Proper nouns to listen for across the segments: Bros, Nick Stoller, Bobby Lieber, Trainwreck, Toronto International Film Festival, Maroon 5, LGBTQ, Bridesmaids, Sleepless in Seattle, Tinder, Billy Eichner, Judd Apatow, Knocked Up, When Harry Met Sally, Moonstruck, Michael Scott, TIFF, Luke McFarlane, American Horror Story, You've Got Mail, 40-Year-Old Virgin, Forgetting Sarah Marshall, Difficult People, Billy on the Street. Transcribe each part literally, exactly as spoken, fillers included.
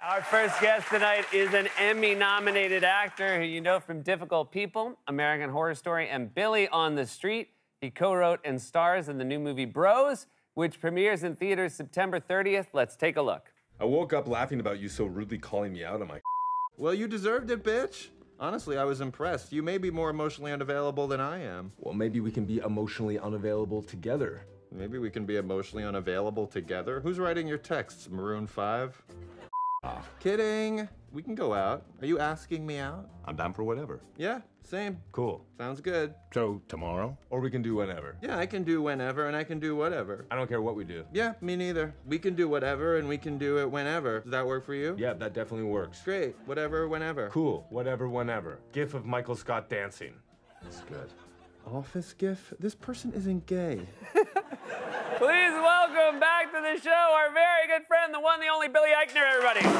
Our first guest tonight is an Emmy-nominated actor who you know from Difficult People, American Horror Story, and Billy on the Street. He co-wrote and stars in the new movie Bros, which premieres in theaters September thirtieth. Let's take a look. I woke up laughing about you so rudely calling me out on my Well, you deserved it, bitch. Honestly, I was impressed. You may be more emotionally unavailable than I am. Well, maybe we can be emotionally unavailable together. Maybe we can be emotionally unavailable together? Who's writing your texts, Maroon five? Oh. Kidding. We can go out. Are you asking me out? I'm down for whatever. Yeah, same. Cool. Sounds good. So, tomorrow? Or we can do whenever. Yeah, I can do whenever and I can do whatever. I don't care what we do. Yeah, me neither. We can do whatever and we can do it whenever. Does that work for you? Yeah, that definitely works. Great. Whatever, whenever. Cool. Whatever, whenever. GIF of Michael Scott dancing. That's good. Office GIF? This person isn't gay. Please welcome back to the show our very good friend, the one, the only Billy Eichner, everybody. Billy,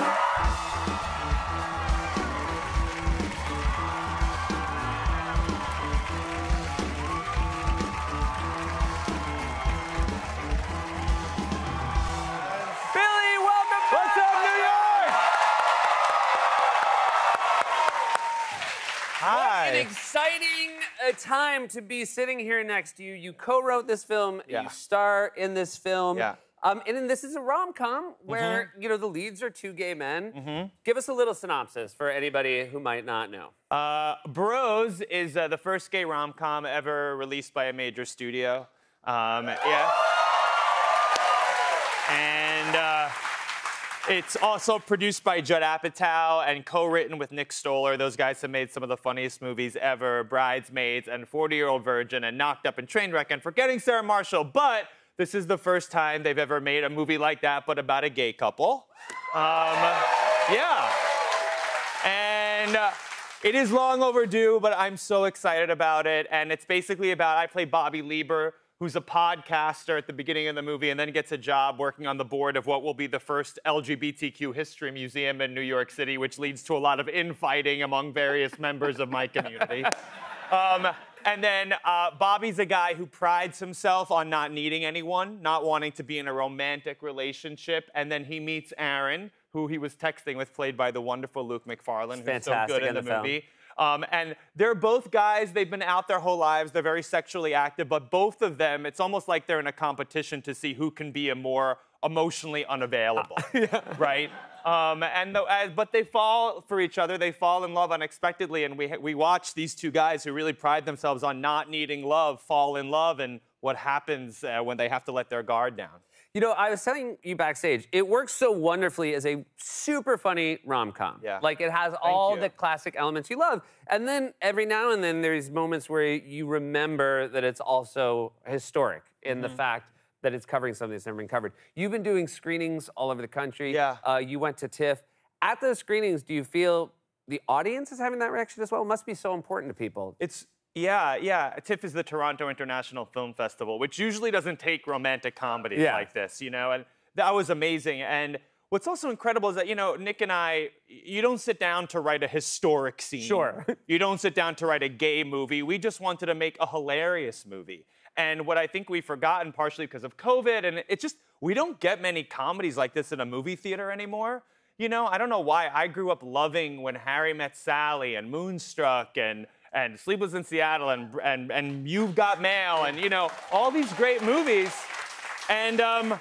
welcome back. What's up, New York? Hi. What an exciting a time to be sitting here next to you. You co-wrote this film, yeah. You star in this film. Yeah. Um, and then this is a rom-com where, mm-hmm. you know, the leads are two gay men. Mm-hmm. Give us a little synopsis for anybody who might not know. Uh, Bros is uh, the first gay rom-com ever released by a major studio. Um, yeah. And uh, it's also produced by Judd Apatow and co-written with Nick Stoller. Those guys have made some of the funniest movies ever, Bridesmaids and forty-Year-Old Virgin and Knocked Up and Trainwreck and Forgetting Sarah Marshall. But this is the first time they've ever made a movie like that, but about a gay couple. Um, yeah. And uh, it is long overdue, but I'm so excited about it. And it's basically about, I play Bobby Lieber, who's a podcaster at the beginning of the movie and then gets a job working on the board of what will be the first L G B T Q history museum in New York City, which leads to a lot of infighting among various members of my community. Um, and then uh, Bobby's a guy who prides himself on not needing anyone, not wanting to be in a romantic relationship. And then he meets Aaron, who he was texting with, played by the wonderful Luke McFarlane, who's so good in the, the movie. Um, and they're both guys, they've been out their whole lives, they're very sexually active, but both of them, it's almost like they're in a competition to see who can be a more emotionally unavailable, yeah. right? Um, and the, uh, but they fall for each other, they fall in love unexpectedly, and we, we watch these two guys who really pride themselves on not needing love fall in love, and what happens uh, when they have to let their guard down. You know, I was telling you backstage, it works so wonderfully as a super funny rom-com. Yeah. Like, it has all the classic elements you love. And then every now and then there's moments where you remember that it's also historic in mm-hmm. the fact that it's covering something that's never been covered. You've been doing screenings all over the country. Yeah. Uh, you went to TIFF. At those screenings, do you feel the audience is having that reaction as well? It must be so important to people. It's... Yeah, yeah. TIFF is the Toronto International Film Festival, which usually doesn't take romantic comedies yeah. like this, you know? And that was amazing. And what's also incredible is that, you know, Nick and I, you don't sit down to write a historic scene. Sure. You don't sit down to write a gay movie. We just wanted to make a hilarious movie. And what I think we've forgotten, partially because of COVID, and it's just, we don't get many comedies like this in a movie theater anymore. You know, I don't know why. I grew up loving When Harry Met Sally and Moonstruck and... and Sleepless in Seattle, and, and, and You've Got Mail, and, you know, all these great movies. And, um,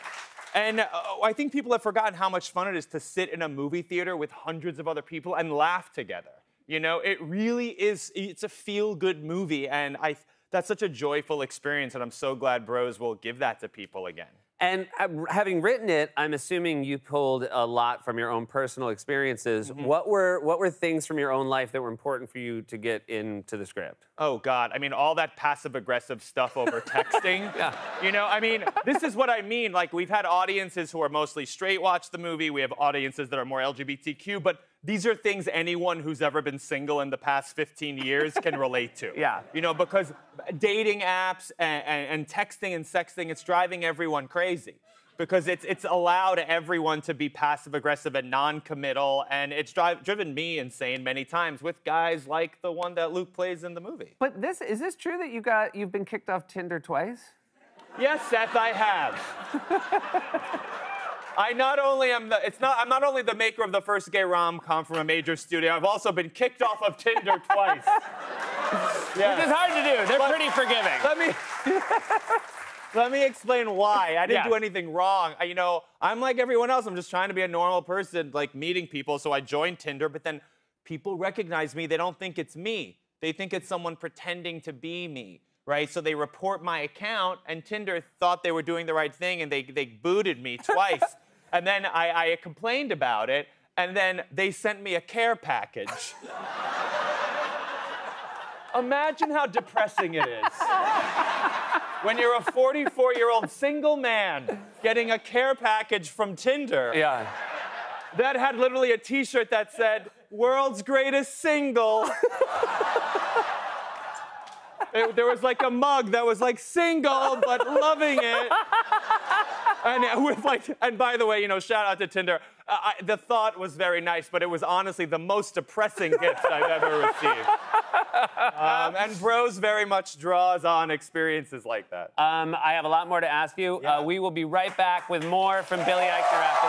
and uh, I think people have forgotten how much fun it is to sit in a movie theater with hundreds of other people and laugh together. You know, it really is, it's a feel-good movie, and I, that's such a joyful experience, and I'm so glad Bros will give that to people again. And uh, having written it, I'm assuming you pulled a lot from your own personal experiences. Mm-hmm. What were what were things from your own life that were important for you to get into the script? Oh, God. I mean, all that passive-aggressive stuff over texting. yeah. You know, I mean, this is what I mean. Like, we've had audiences who are mostly straight watch the movie. We have audiences that are more L G B T Q. But these are things anyone who's ever been single in the past fifteen years can relate to. Yeah. You know, because dating apps and, and, and texting and sexting, it's driving everyone crazy. Because it's, it's allowed everyone to be passive-aggressive and non-committal, and it's dri driven me insane many times with guys like the one that Luke plays in the movie. But this, is this true that you got, you've been kicked off Tinder twice? Yes, Seth, I have. I not only am the, it's not, I'm not only the maker of the first gay rom-com from a major studio, I've also been kicked off of Tinder twice. Yeah. Which is hard to do. They're but, pretty forgiving. Let me... Let me explain why. I didn't yeah. do anything wrong. I, you know, I'm like everyone else. I'm just trying to be a normal person, like meeting people. So I joined Tinder, but then people recognize me. They don't think it's me. They think it's someone pretending to be me, right? So they report my account, and Tinder thought they were doing the right thing, and they, they booted me twice. And then I, I complained about it, and then they sent me a care package. Imagine how depressing it is. When you're a forty-four-year-old single man getting a care package from Tinder, yeah. that had literally a T-shirt that said, "World's Greatest Single." it, there was like a mug that was like single but loving it, and with like, and by the way, you know, shout out to Tinder. Uh, I, the thought was very nice, but it was honestly the most depressing gift I've ever received. Um, and Bros very much draws on experiences like that. Um, I have a lot more to ask you. Yeah. Uh, we will be right back with more from Billy Eichner after